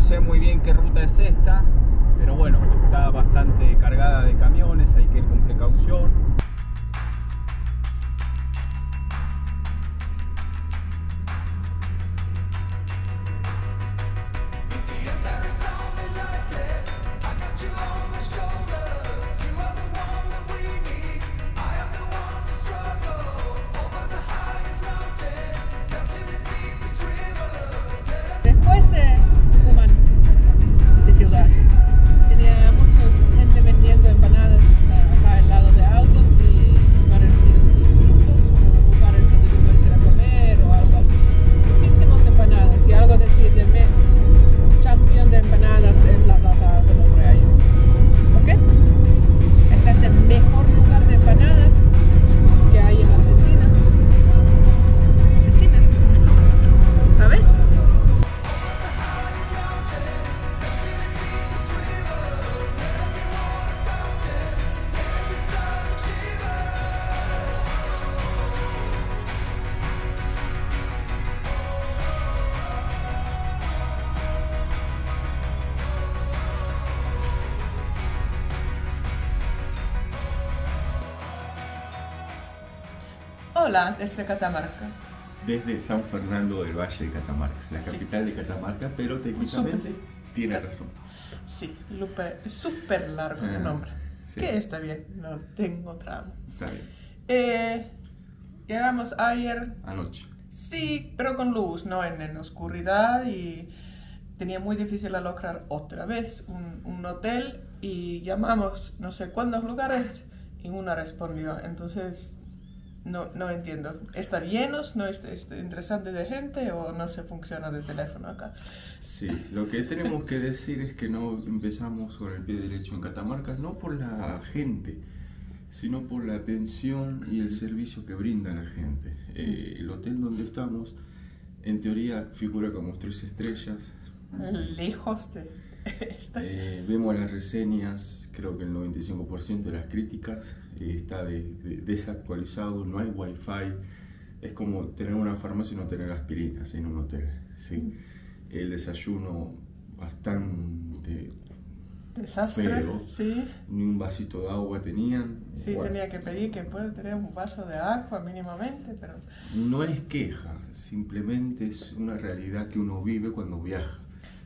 No sé muy bien qué ruta es esta, pero bueno, está bastante cargada de camiones, hay que ir con precaución. Hola, desde Catamarca. Desde San Fernando del Valle de Catamarca, la capital de Catamarca, pero técnicamente tiene razón. Sí, súper largo el nombre. Sí. Que está bien, no tengo tramo. Está bien. Llegamos ayer. Anoche. Sí, pero con luz, no en oscuridad, y tenía muy difícil lograr otra vez un hotel, y llamamos no sé cuántos lugares y una respondió. Entonces No entiendo, ¿está llenos? ¿No está interesante de gente o no se funciona de teléfono acá? Sí, lo que tenemos que decir es que no empezamos con el pie derecho en Catamarca, no por la gente, sino por la atención y el servicio que brinda la gente. El hotel donde estamos, en teoría, figura como 3 estrellas. Lejos de esta. Vemos las reseñas, creo que el 95% de las críticas está desactualizado, no hay wifi, es como tener una farmacia y no tener aspirinas en un hotel, ¿sí? El desayuno bastante desastre, feo, ¿sí? Ni un vasito de agua tenían. Sí, bueno, tenía que pedir que pueda tener un vaso de agua mínimamente, pero... No es queja, simplemente es una realidad que uno vive cuando viaja.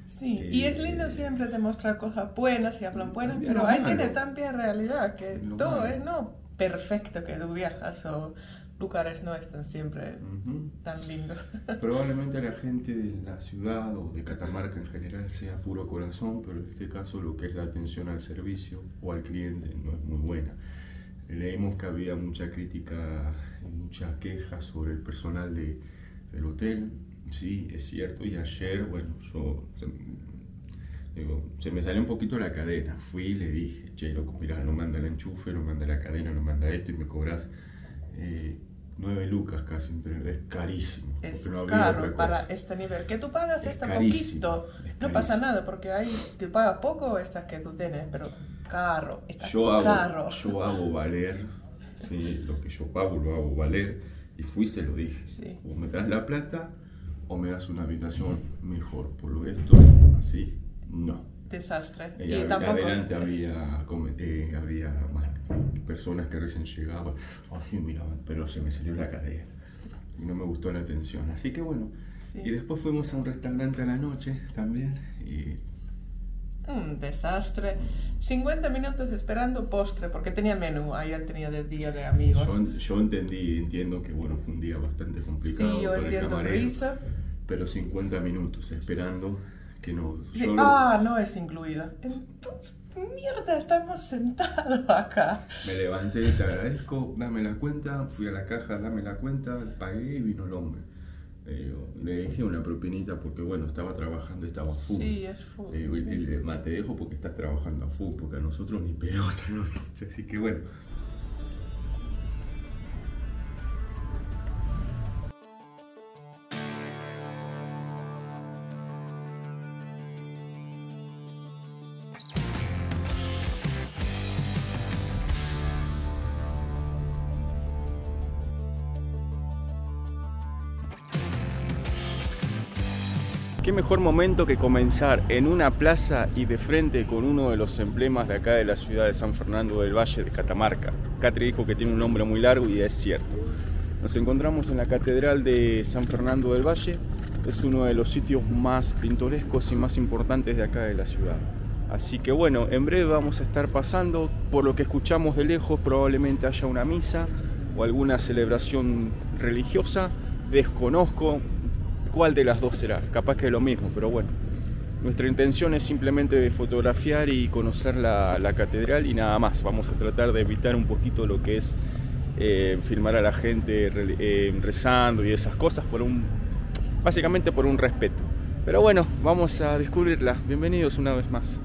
Sí, y es lindo siempre demostrar cosas buenas y hablan buenas, pero hay que tener también realidad, que todo malo es no perfecto, que tú viajas o lugares no están siempre tan lindos. Probablemente la gente de la ciudad o de Catamarca en general sea puro corazón, pero en este caso lo que es la atención al servicio o al cliente no es muy buena. Leímos que había mucha crítica, muchas quejas sobre el personal del hotel. Sí, es cierto, y ayer, bueno, yo se me salió un poquito la cadena. Fui y le dije, che, loco, mirá, no manda el enchufe, no manda la cadena, no manda esto, y me cobras 9 lucas casi, pero es carísimo. Es no caro para este nivel. Que tú pagas es poquito, es no pasa nada, porque hay que pagas poco estas que tú tienes, pero caro, está caro. Yo hago valer, sí, lo que yo pago lo hago valer, y fui y se lo dije. Sí. Vos me das la plata o me das una habitación mejor, por lo que esto así, no. Desastre. Y tampoco... Adelante había más personas que recién llegaban, así miraban, pero se me salió la cadena y no me gustó la atención, así que bueno. Sí. Y después fuimos a un restaurante a la noche también y... Un desastre. 50 minutos esperando postre, porque tenía menú, ayer tenía de día de amigos. Yo entiendo que bueno, fue un día bastante complicado. Sí, yo entiendo prisa. Pero 50 minutos esperando que nos... Sí, no es incluida. Entonces, mierda, estamos sentados acá. Me levanté, te agradezco, dame la cuenta, fui a la caja, dame la cuenta, pagué y vino el hombre. Le dejé una propinita porque bueno, estaba trabajando, estaba full. Sí, es full. Le mate dejo porque estás trabajando a full, porque a nosotros ni pelota, ¿no? Así que bueno. Qué mejor momento que comenzar en una plaza y de frente con uno de los emblemas de acá de la ciudad de San Fernando del Valle de Catamarca. Katri dijo que tiene un nombre muy largo y es cierto. Nos encontramos en la Catedral de San Fernando del Valle. Es uno de los sitios más pintorescos y más importantes de acá de la ciudad. Así que bueno, en breve vamos a estar pasando. Por lo que escuchamos de lejos, probablemente haya una misa o alguna celebración religiosa. Desconozco cuál de las dos será, capaz que es lo mismo, pero bueno. Nuestra intención es simplemente fotografiar y conocer la catedral y nada más. Vamos a tratar de evitar un poquito lo que es filmar a la gente rezando y esas cosas, básicamente por un respeto. Pero bueno, vamos a descubrirla. Bienvenidos una vez más.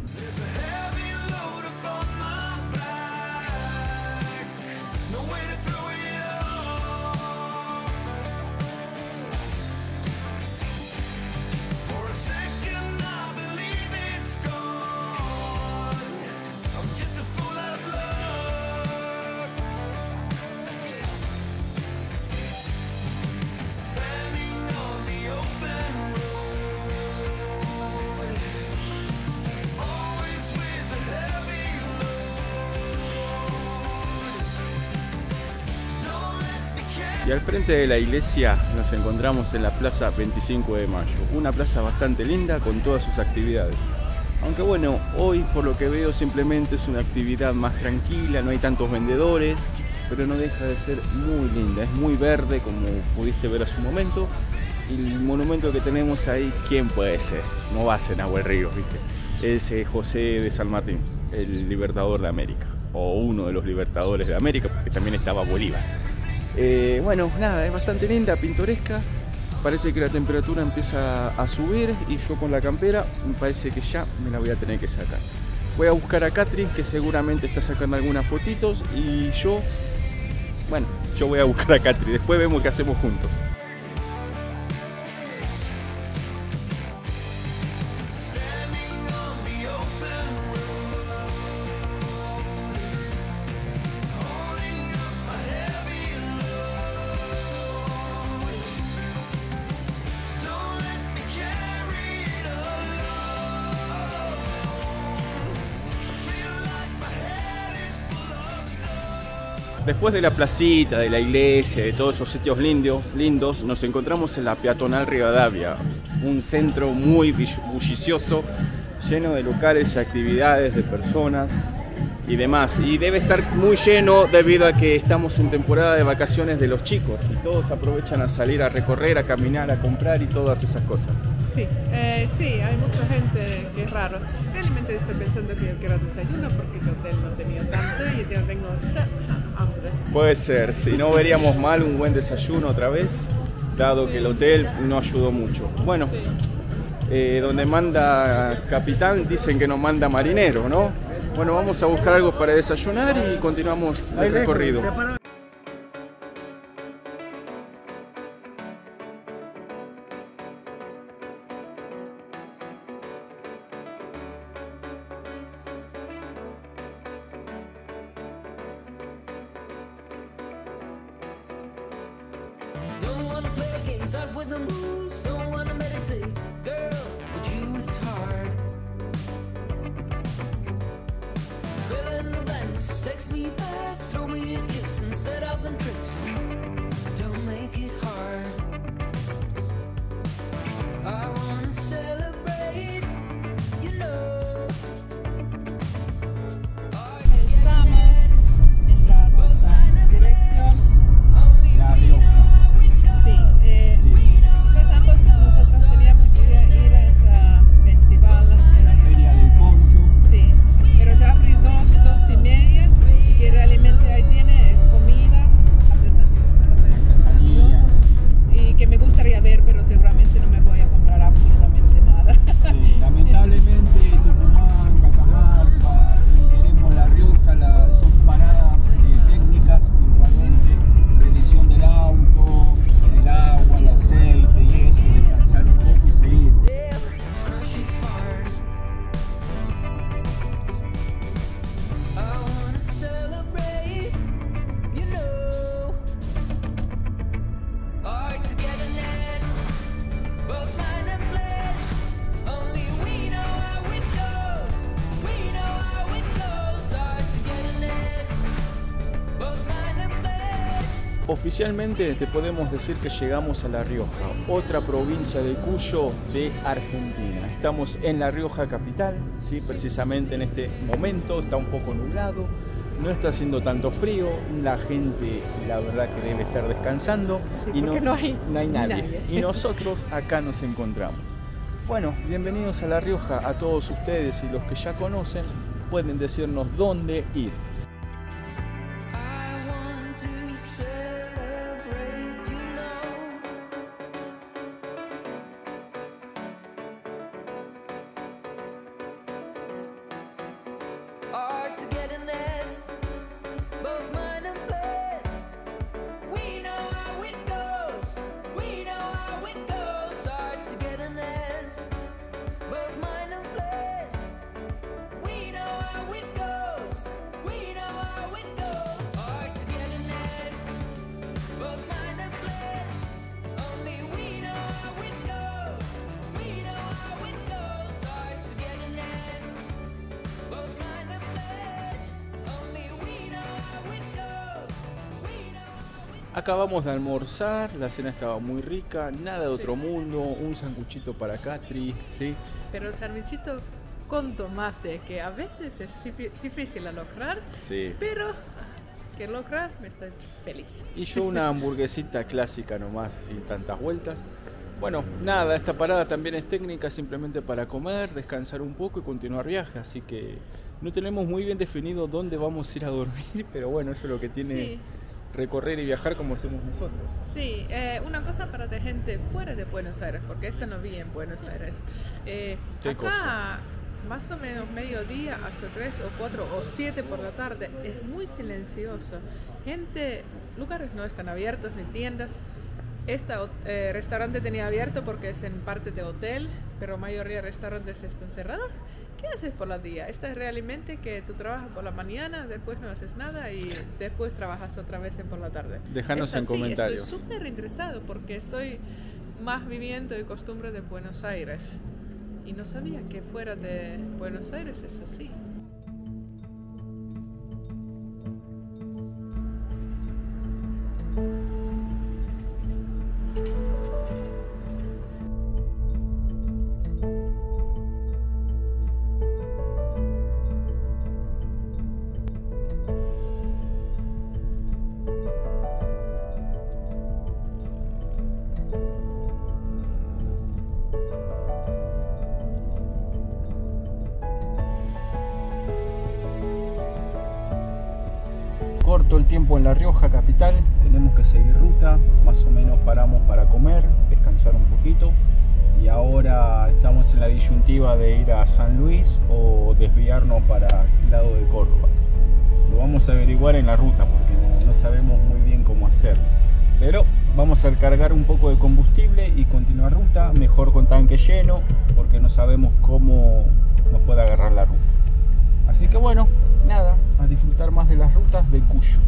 Y al frente de la iglesia nos encontramos en la Plaza 25 de Mayo, una plaza bastante linda con todas sus actividades. Aunque bueno, hoy por lo que veo simplemente es una actividad más tranquila, no hay tantos vendedores, pero no deja de ser muy linda, es muy verde como pudiste ver hace un momento. Y el monumento que tenemos ahí, ¿quién puede ser? No va a ser Nahuel Ríos, ¿viste? Es José de San Martín, el libertador de América, o uno de los libertadores de América, porque también estaba Bolívar. Bueno, nada, es bastante linda, pintoresca. Parece que la temperatura empieza a subir y yo con la campera me parece que ya me la voy a tener que sacar. Voy a buscar a Katri, que seguramente está sacando algunas fotitos, y yo voy a buscar a Katri. Después vemos qué hacemos juntos. Después de la placita, de la iglesia, de todos esos sitios lindos, nos encontramos en la peatonal Rivadavia, un centro muy bullicioso, lleno de locales, actividades, de personas y demás. Y debe estar muy lleno debido a que estamos en temporada de vacaciones de los chicos y todos aprovechan a salir a recorrer, a caminar, a comprar y todas esas cosas. Sí, sí, hay mucha gente que es raro. Realmente estoy pensando que yo quiero desayuno porque el hotel no tenía tanto y yo tengo hambre. Puede ser, si no veríamos mal un buen desayuno otra vez, dado que el hotel no ayudó mucho. Bueno, donde manda capitán dicen que nos manda marinero, ¿no? Bueno, vamos a buscar algo para desayunar y continuamos el recorrido. Oficialmente te podemos decir que llegamos a La Rioja, otra provincia de Cuyo de Argentina. Estamos en La Rioja capital, ¿sí? Precisamente en este momento está un poco nublado, no está haciendo tanto frío, la gente la verdad que debe estar descansando, sí, y no hay nadie. Y nosotros acá nos encontramos. Bueno, bienvenidos a La Rioja, a todos ustedes, y los que ya conocen pueden decirnos dónde ir. Acabamos de almorzar, la cena estaba muy rica, nada de otro mundo, un sanguchito para Katri, ¿sí? Pero el sanguchito con tomate, que a veces es difícil de lograr, sí, pero que lograr me estoy feliz. Y yo una hamburguesita clásica nomás, sin tantas vueltas. Bueno, nada, esta parada también es técnica simplemente para comer, descansar un poco y continuar viaje, así que no tenemos muy bien definido dónde vamos a ir a dormir, pero bueno, eso es lo que tiene... Sí. Recorrer y viajar como hacemos nosotros. Sí, una cosa para la gente fuera de Buenos Aires, porque esta no vive en Buenos Aires. ¿Qué acá, cosa? Más o menos mediodía hasta 3 o 4 o 7 por la tarde, es muy silencioso. Gente, lugares no están abiertos ni tiendas. Este restaurante tenía abierto porque es en parte de hotel, pero mayoría de restaurantes están cerrados. ¿Qué haces por la día? Esto es realmente que tú trabajas por la mañana, después no haces nada y después trabajas otra vez por la tarde. Déjanos en comentarios. Estoy súper interesado porque estoy más viviendo y costumbre de Buenos Aires y no sabía que fuera de Buenos Aires es así. Corto el tiempo en La Rioja capital, tenemos que seguir ruta, más o menos paramos para comer, descansar un poquito y ahora estamos en la disyuntiva de ir a San Luis o desviarnos para el lado de Córdoba. Lo vamos a averiguar en la ruta porque no sabemos muy bien cómo hacer, pero vamos a recargar un poco de combustible y continuar ruta, mejor con tanque lleno porque no sabemos cómo nos puede agarrar la ruta. Así que bueno, nada, a disfrutar más de las rutas del Cuyo.